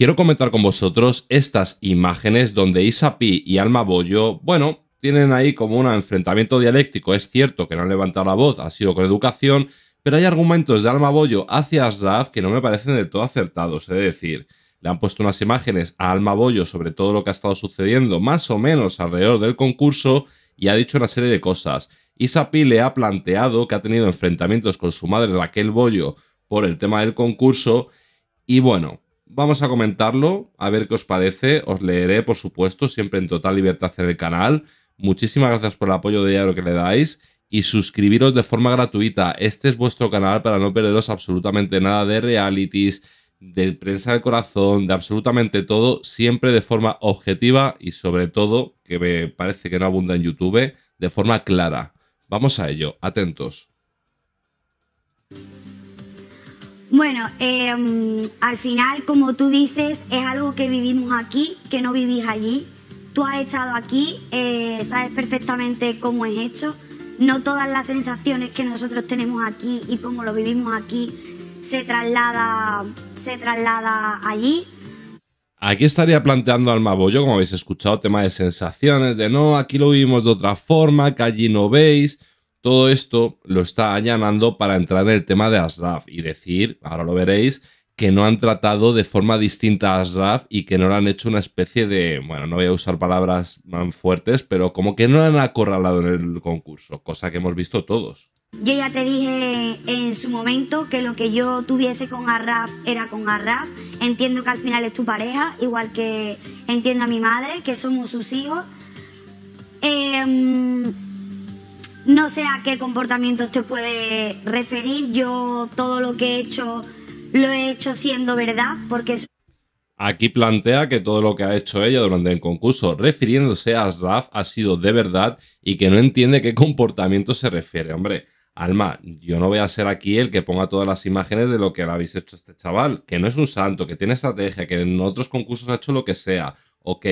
Quiero comentar con vosotros estas imágenes donde Isapi y Alma Bollo, bueno, tienen ahí como un enfrentamiento dialéctico. Es cierto que no han levantado la voz, ha sido con educación, pero hay argumentos de Alma Bollo hacia Asraf que no me parecen del todo acertados, es decir, le han puesto unas imágenes a Alma Bollo sobre todo lo que ha estado sucediendo más o menos alrededor del concurso y ha dicho una serie de cosas. Isapi le ha planteado que ha tenido enfrentamientos con su madre Raquel Bollo por el tema del concurso y bueno, vamos a comentarlo, a ver qué os parece. Os leeré, por supuesto, siempre en total libertad en el canal. Muchísimas gracias por el apoyo diario que le dais y suscribiros de forma gratuita. Este es vuestro canal para no perderos absolutamente nada de realities, de prensa del corazón, de absolutamente todo, siempre de forma objetiva y sobre todo, que me parece que no abunda en YouTube, de forma clara. Vamos a ello, atentos. Bueno, al final, como tú dices, es algo que vivimos aquí, que no vivís allí. Tú has estado aquí, sabes perfectamente cómo es esto. No todas las sensaciones que nosotros tenemos aquí y cómo lo vivimos aquí se traslada allí. Aquí estaría planteando Alma Bollo, como habéis escuchado, tema de sensaciones, de no, aquí lo vivimos de otra forma, que allí no veis. Todo esto lo está allanando para entrar en el tema de Asraf y decir, ahora lo veréis, que no han tratado de forma distinta a Asraf y que no le han hecho una especie de, bueno, no voy a usar palabras tan fuertes, pero como que no le han acorralado en el concurso, cosa que hemos visto todos. Yo ya te dije en su momento que lo que yo tuviese con Asraf era con Asraf. Entiendo que al final es tu pareja, igual que entiendo a mi madre, que somos sus hijos. No sé a qué comportamientos te puedes referir. Yo todo lo que he hecho, lo he hecho siendo verdad, porque... Aquí plantea que todo lo que ha hecho ella durante el concurso, refiriéndose a Asraf, ha sido de verdad y que no entiende qué comportamiento se refiere. Hombre, Alma, yo no voy a ser aquí el que ponga todas las imágenes de lo que le habéis hecho a este chaval, que no es un santo, que tiene estrategia, que en otros concursos ha hecho lo que sea. Ok,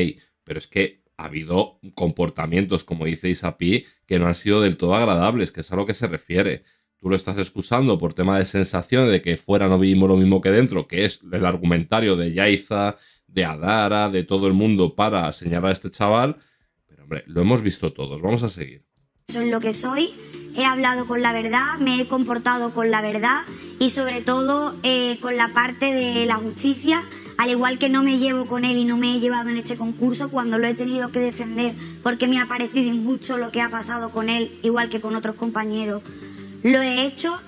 pero es que... ha habido comportamientos, como dice Isapi, que no han sido del todo agradables, que es a lo que se refiere. Tú lo estás excusando por tema de sensación de que fuera no vivimos lo mismo que dentro, que es el argumentario de Yaiza, de Adara, de todo el mundo para señalar a este chaval. Pero hombre, lo hemos visto todos, vamos a seguir. Soy lo que soy, he hablado con la verdad, me he comportado con la verdad y sobre todo con la parte de la justicia. Al igual que no me llevo con él y no me he llevado en este concurso cuando lo he tenido que defender porque me ha parecido injusto lo que ha pasado con él, igual que con otros compañeros, lo he hecho.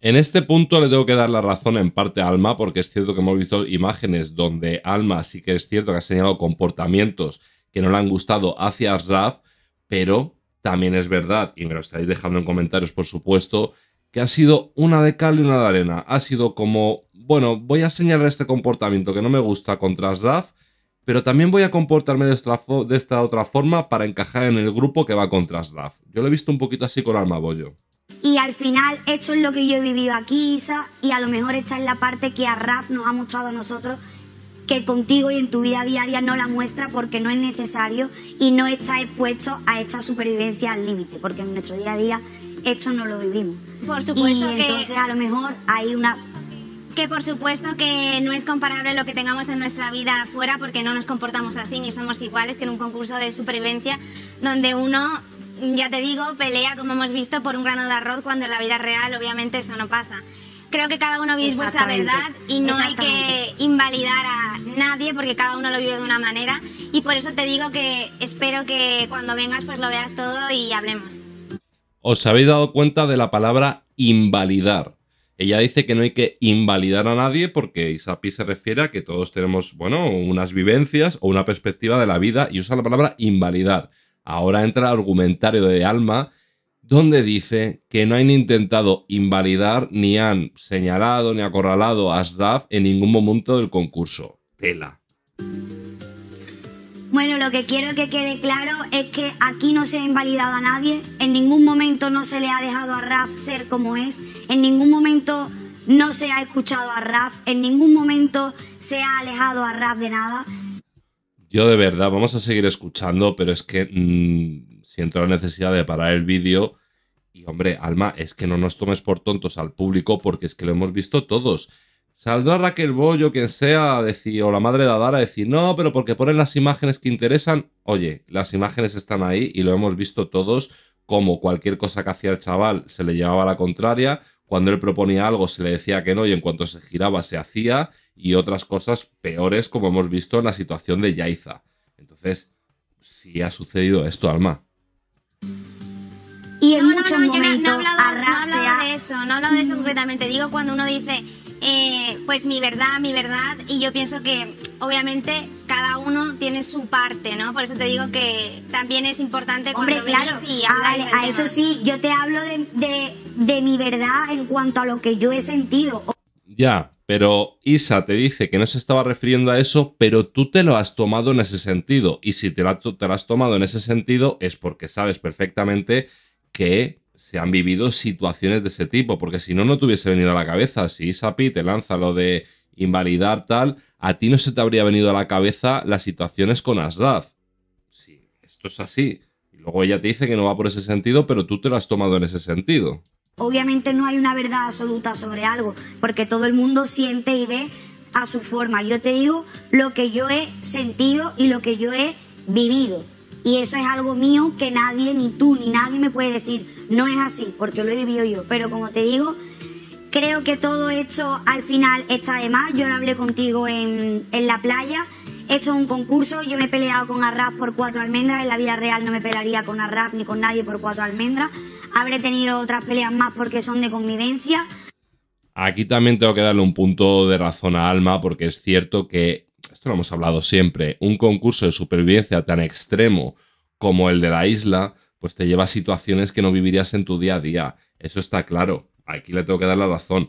En este punto le tengo que dar la razón en parte a Alma, porque es cierto que hemos visto imágenes donde Alma sí que es cierto que ha señalado comportamientos que no le han gustado hacia Asraf, pero también es verdad, y me lo estáis dejando en comentarios por supuesto, que ha sido una de cal y una de arena. Ha sido como, bueno, voy a señalar este comportamiento que no me gusta contra Asraf, pero también voy a comportarme de esta otra forma para encajar en el grupo que va contra Asraf. Yo lo he visto un poquito así con Alma Bollo. Y al final, esto es lo que yo he vivido aquí, Isa, y a lo mejor esta es la parte que Asraf nos ha mostrado a nosotros, que contigo y en tu vida diaria no la muestra porque no es necesario y no está expuesto a esta supervivencia al límite, porque en nuestro día a día esto no lo vivimos. Por supuesto y entonces que, a lo mejor hay una... Que por supuesto que no es comparable lo que tengamos en nuestra vida afuera porque no nos comportamos así ni somos iguales que en un concurso de supervivencia donde uno, ya te digo, pelea como hemos visto por un grano de arroz cuando en la vida real obviamente eso no pasa. Creo que cada uno vive vuestra verdad y no hay que invalidar a nadie porque cada uno lo vive de una manera y por eso te digo que espero que cuando vengas pues lo veas todo y hablemos. ¿Os habéis dado cuenta de la palabra invalidar? Ella dice que no hay que invalidar a nadie porque Isapi se refiere a que todos tenemos, bueno, unas vivencias o una perspectiva de la vida y usa la palabra invalidar. Ahora entra el argumentario de Alma donde dice que no han intentado invalidar ni han señalado ni acorralado a Asraf en ningún momento del concurso. Tela. Bueno, lo que quiero que quede claro es que aquí no se ha invalidado a nadie, en ningún momento no se le ha dejado a Asraf ser como es, en ningún momento no se ha escuchado a Asraf, en ningún momento se ha alejado a Asraf de nada. Yo de verdad, vamos a seguir escuchando, pero es que siento la necesidad de parar el vídeo y hombre, Alma, es que no nos tomes por tontos al público porque es que lo hemos visto todos. Saldrá Raquel Bollo, quien sea, a decir, o la madre de Adara, a decir, no, pero porque ponen las imágenes que interesan. Oye, las imágenes están ahí y lo hemos visto todos, como cualquier cosa que hacía el chaval se le llevaba a la contraria, cuando él proponía algo se le decía que no y en cuanto se giraba se hacía, y otras cosas peores como hemos visto en la situación de Yaiza. Entonces, sí ha sucedido esto, Alma. Y en muchos momentos no hablaba de eso, no hablaba de eso concretamente. Digo, cuando uno dice... pues mi verdad, y yo pienso que obviamente cada uno tiene su parte, ¿no? Por eso te digo que también es importante cuando... Hombre, claro, a eso sí, yo te hablo de mi verdad en cuanto a lo que yo he sentido. Ya, pero Isa te dice que no se estaba refiriendo a eso, pero tú te lo has tomado en ese sentido, y si te lo has tomado en ese sentido es porque sabes perfectamente que... se han vivido situaciones de ese tipo, porque si no, no te hubiese venido a la cabeza. Si Isapi te lanza lo de invalidar tal, a ti no se te habría venido a la cabeza las situaciones con Asraf. Sí, esto es así. Y luego ella te dice que no va por ese sentido, pero tú te lo has tomado en ese sentido. Obviamente no hay una verdad absoluta sobre algo, porque todo el mundo siente y ve a su forma. Yo te digo lo que yo he sentido y lo que yo he vivido. Y eso es algo mío que nadie, ni tú, ni nadie me puede decir, no es así, porque lo he vivido yo. Pero como te digo, creo que todo esto al final está de más. Yo lo hablé contigo en la playa, esto es un concurso, yo me he peleado con Asraf por 4 almendras, en la vida real no me pelearía con Asraf ni con nadie por 4 almendras. Habré tenido otras peleas más porque son de convivencia. Aquí también tengo que darle un punto de razón a Alma, porque es cierto que... esto lo hemos hablado siempre, un concurso de supervivencia tan extremo como el de la isla, pues te lleva a situaciones que no vivirías en tu día a día. Eso está claro, aquí le tengo que dar la razón.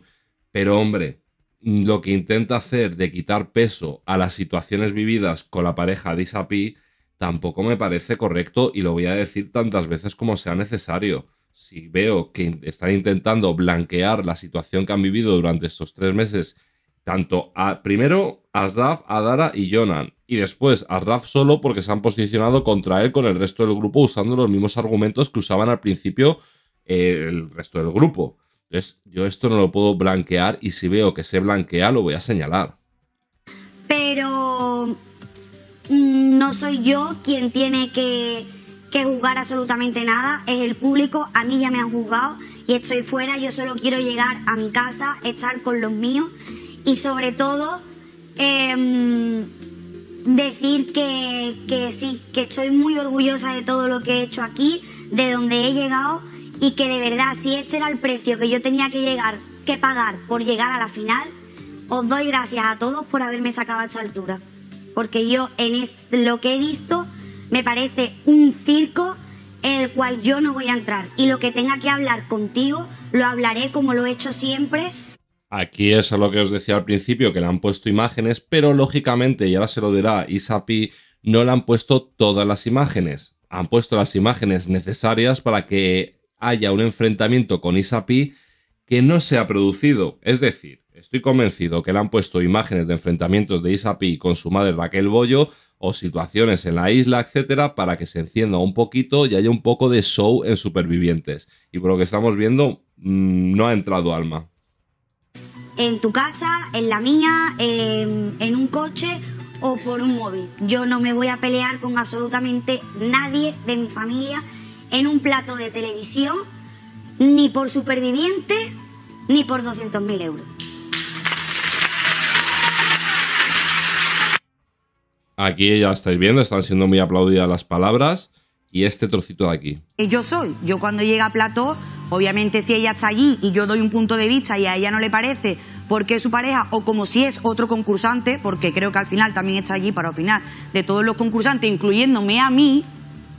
Pero hombre, lo que intenta hacer de quitar peso a las situaciones vividas con la pareja de Isapi tampoco me parece correcto, y lo voy a decir tantas veces como sea necesario. Si veo que están intentando blanquear la situación que han vivido durante estos 3 meses, tanto primero Asraf, Adara y Jonan, y después Asraf solo, porque se han posicionado contra él con el resto del grupo usando los mismos argumentos que usaban al principio el resto del grupo. Entonces yo esto no lo puedo blanquear, y si veo que se blanquea lo voy a señalar. Pero no soy yo quien tiene que juzgar absolutamente nada, es el público. A mí ya me han juzgado y estoy fuera, yo solo quiero llegar a mi casa, estar con los míos. Y sobre todo, decir que sí, que estoy muy orgullosa de todo lo que he hecho aquí, de donde he llegado, y que de verdad, si este era el precio que yo tenía que pagar por llegar a la final, os doy gracias a todos por haberme sacado a esta altura. Porque yo, en lo que he visto, me parece un circo en el cual yo no voy a entrar. Y lo que tenga que hablar contigo, lo hablaré como lo he hecho siempre. Aquí es a lo que os decía al principio, que le han puesto imágenes, pero lógicamente, y ahora se lo dirá Isapi, no le han puesto todas las imágenes. Han puesto las imágenes necesarias para que haya un enfrentamiento con Isapi que no se ha producido. Es decir, estoy convencido que le han puesto imágenes de enfrentamientos de Isapi con su madre Raquel Bollo, o situaciones en la isla, etcétera, para que se encienda un poquito y haya un poco de show en Supervivientes. Y por lo que estamos viendo, no ha entrado Alma. En tu casa, en la mía, en un coche o por un móvil. Yo no me voy a pelear con absolutamente nadie de mi familia en un plato de televisión, ni por Superviviente, ni por 200.000 euros. Aquí ya estáis viendo, están siendo muy aplaudidas las palabras. Y este trocito de aquí. Yo cuando llega a plató, obviamente si ella está allí y yo doy un punto de vista y a ella no le parece porque es su pareja, o como si es otro concursante, porque creo que al final también está allí para opinar de todos los concursantes, incluyéndome a mí,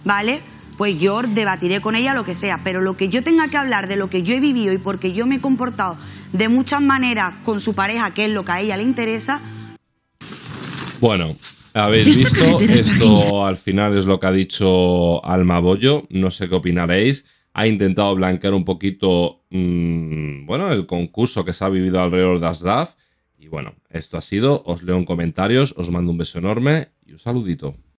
¿vale? Pues yo debatiré con ella lo que sea, pero lo que yo tenga que hablar de lo que yo he vivido y porque yo me he comportado de muchas maneras con su pareja, que es lo que a ella le interesa. Bueno... habéis visto, esto al final es lo que ha dicho Alma Bollo, no sé qué opinaréis. Ha intentado blanquear un poquito bueno, el concurso que se ha vivido alrededor de Asraf. Y bueno, esto ha sido, os leo en comentarios, os mando un beso enorme y un saludito.